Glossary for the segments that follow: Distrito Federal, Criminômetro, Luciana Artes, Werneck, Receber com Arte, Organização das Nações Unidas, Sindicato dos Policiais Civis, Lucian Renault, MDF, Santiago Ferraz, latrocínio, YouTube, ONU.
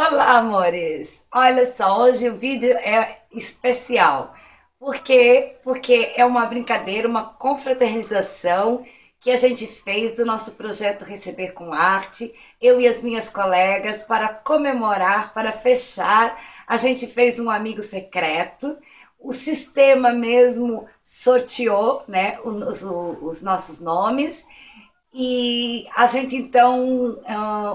Olá, amores! Olha só, hoje o vídeo é especial. Por quê? Porque é uma brincadeira, uma confraternização que a gente fez do nosso projeto Receber com Arte, eu e as minhas colegas, para comemorar, para fechar. A gente fez um amigo secreto, o sistema mesmo sorteou, né, os nossos nomes. E a gente então,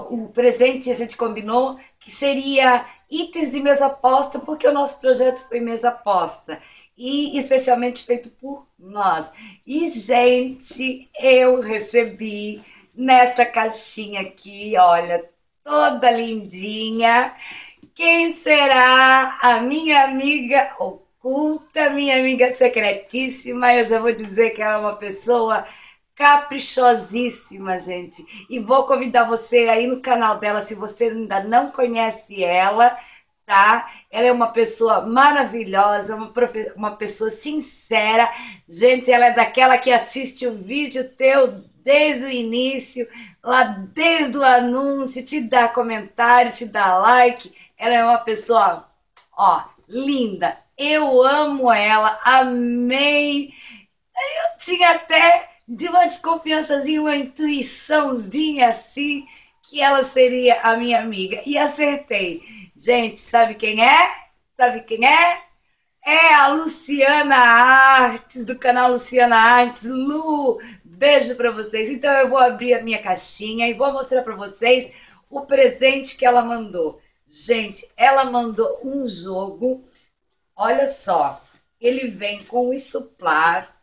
o presente a gente combinou que seria itens de mesa posta, porque o nosso projeto foi mesa posta e especialmente feito por nós. E gente, eu recebi nesta caixinha aqui, olha, toda lindinha. Quem será a minha amiga oculta, minha amiga secretíssima? Eu já vou dizer que ela é uma pessoa caprichosíssima, gente, e vou convidar você aí no canal dela, se você ainda não conhece ela, tá? Ela é uma pessoa maravilhosa, uma pessoa sincera, gente, ela é daquela que assiste o vídeo teu desde o início, lá desde o anúncio, te dá comentário, te dá like, ela é uma pessoa, ó, linda, eu amo ela, amei, eu tinha até de uma desconfiançazinha, uma intuiçãozinha assim, que ela seria a minha amiga. E acertei. Gente, sabe quem é? Sabe quem é? É a Luciana Artes, do canal Luciana Artes. Lu, beijo pra vocês. Então eu vou abrir a minha caixinha e vou mostrar pra vocês o presente que ela mandou. Gente, ela mandou um jogo. Olha só, ele vem com os suplás.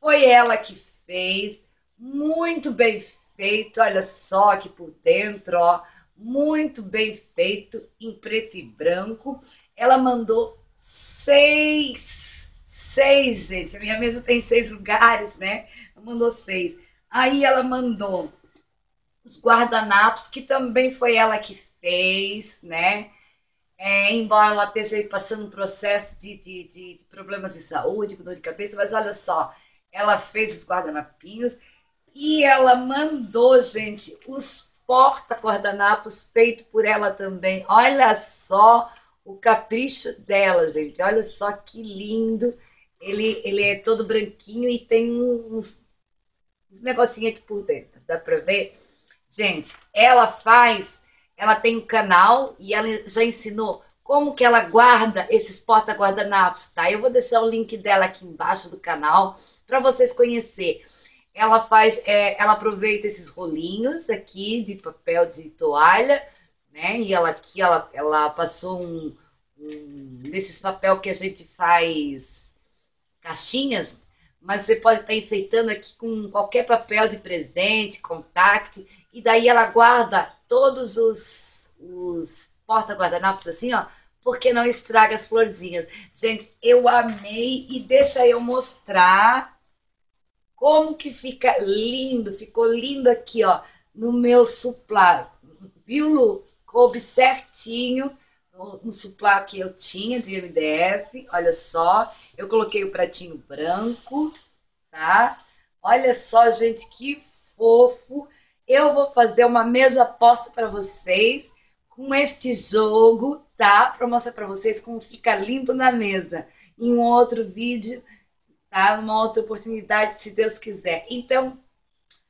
Foi ela que fez, muito bem feito, olha só aqui por dentro, ó, muito bem feito, em preto e branco. Ela mandou seis, gente, a minha mesa tem 6 lugares, né? Ela mandou 6. Aí ela mandou os guardanapos, que também foi ela que fez, né? Embora ela esteja aí passando um processo de problemas de saúde, com dor de cabeça, mas olha só, ela fez os guardanapinhos e ela mandou, gente, os porta-guardanapos feito por ela também. Olha só o capricho dela, gente. Olha só que lindo. Ele é todo branquinho e tem uns negocinhos aqui por dentro. Dá pra ver? Gente, ela tem um canal e ela já ensinou como que ela guarda esses porta-guardanapos, tá? Eu vou deixar o link dela aqui embaixo do canal para vocês conhecer. Ela faz, ela aproveita esses rolinhos aqui de papel de toalha, né? E ela aqui, ela passou desses papel que a gente faz caixinhas, mas você pode estar enfeitando aqui com qualquer papel de presente, contact, e daí ela guarda todos os porta-guardanapos assim, ó, porque não estraga as florzinhas. Gente, eu amei e deixa eu mostrar como que fica lindo. Ficou lindo aqui, ó, no meu suplá. Viu, Lu? Coube certinho no suplá que eu tinha de MDF. Olha só, eu coloquei o pratinho branco, tá? Olha só, gente, que fofo. Eu vou fazer uma mesa posta para vocês com este jogo, tá? Pra mostrar pra vocês como fica lindo na mesa. Em um outro vídeo, tá? Uma outra oportunidade, se Deus quiser. Então,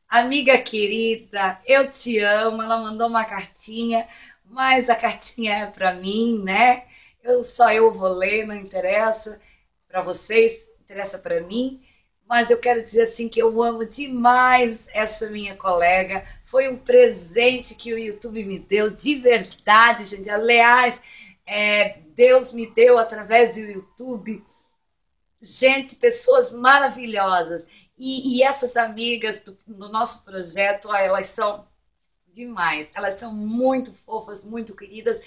amiga querida, eu te amo. Ela mandou uma cartinha, mas a cartinha é pra mim, né? Só eu vou ler, não interessa pra vocês, interessa pra mim. Mas eu quero dizer assim que eu amo demais essa minha colega. Foi um presente que o YouTube me deu, de verdade, gente. Aliás, Deus me deu através do YouTube, gente, pessoas maravilhosas. E essas amigas do nosso projeto, ó, elas são demais. Elas são muito fofas, muito queridas.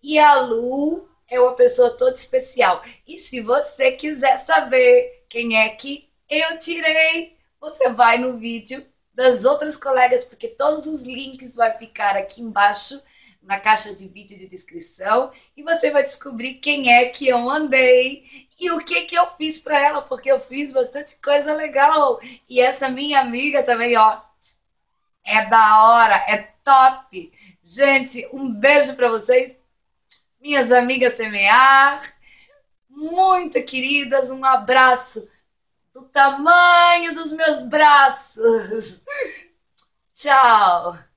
E a Lu é uma pessoa toda especial. E se você quiser saber quem é que eu tirei, você vai no vídeo das outras colegas, porque todos os links vai ficar aqui embaixo, na caixa de vídeo de descrição, e você vai descobrir quem é que eu mandei e o que que eu fiz pra ela, porque eu fiz bastante coisa legal. E essa minha amiga também, ó, é da hora, é top. Gente, um beijo pra vocês. minhas amigas Semear, muito queridas, um abraço do tamanho dos meus braços. Tchau!